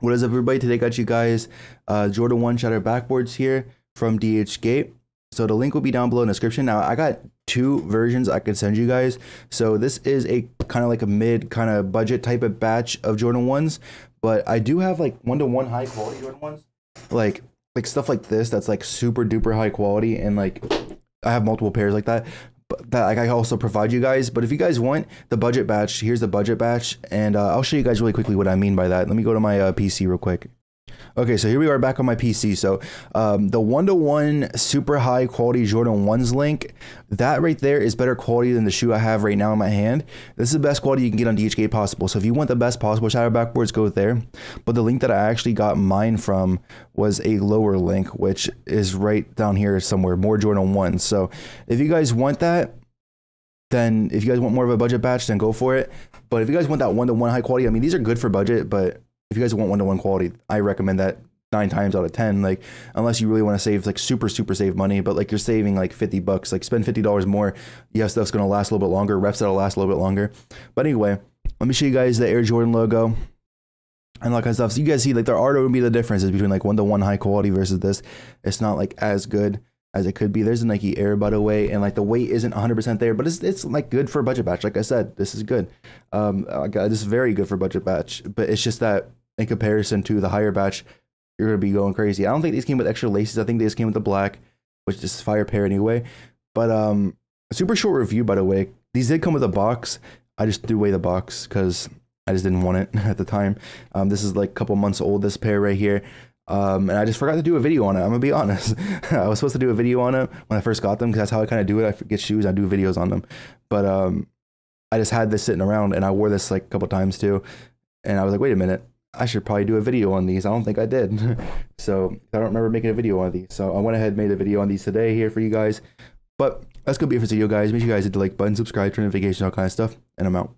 What is up, everybody? Today got you guys Jordan 1 Shattered Backboards here from DHGate. So the link will be down below in the description. Now I got two versions I can send you guys. So this is a kind of like a mid kind of budget type of batch of Jordan 1s, but I do have like 1-to-1 high quality Jordan 1s, like stuff like this that's like super duper high quality, and like I have multiple pairs like that. But that I also provide you guys, but if you guys want the budget batch, here's the budget batch, and I'll show you guys really quickly what I mean by that. Let me go to my PC real quick. Okay, so here we are back on my PC. So the 1-to-1 super high quality Jordan 1s link, that right there is better quality than the shoe I have right now in my hand. This is the best quality you can get on DHGate possible. So if you want the best possible Shattered Backboards, go there. But the link that I actually got mine from was a lower link, which is right down here somewhere, more Jordan 1s. So if you guys want that, then if you guys want more of a budget batch, then go for it. But if you guys want that 1-to-1 high quality, I mean, these are good for budget, but if you guys want 1-to-1 quality, I recommend that 9 times out of 10, like, unless you really want to save like super save money, but like you're saving like $50, like spend $50 more. Yes, stuff's going to last a little bit longer, reps that'll last a little bit longer. But anyway, let me show you guys the Air Jordan logo and all that kind of stuff. So you guys see like there are going to be the differences between like 1-to-1 high quality versus this. It's not like as good as it could be. There's a Nike Air, by the way, and like the weight isn't 100% there, but it's like good for a budget batch. Like I said, this is good. This is very good for budget batch, but it's just that in comparison to the higher batch, you're going to be going crazy. I don't think these came with extra laces. I think they just came with the black, which is fire pair anyway. But super short review, by the way. These did come with a box. I just threw away the box because I just didn't want it at the time. This is like a couple months old, this pair right here. And I just forgot to do a video on it. I'm going to be honest. I was supposed to do a video on it when I first got them, because that's how I kind of do it. I get shoes, I do videos on them. But I just had this sitting around, and I wore this like a couple times too. And I was like, wait a minute, I should probably do a video on these. I don't think I did. So I don't remember making a video on these. So I went ahead and made a video on these today here for you guys. But that's going to be it for this video, guys. Make sure you guys hit the like button, subscribe, turn notifications, all kind of stuff. And I'm out.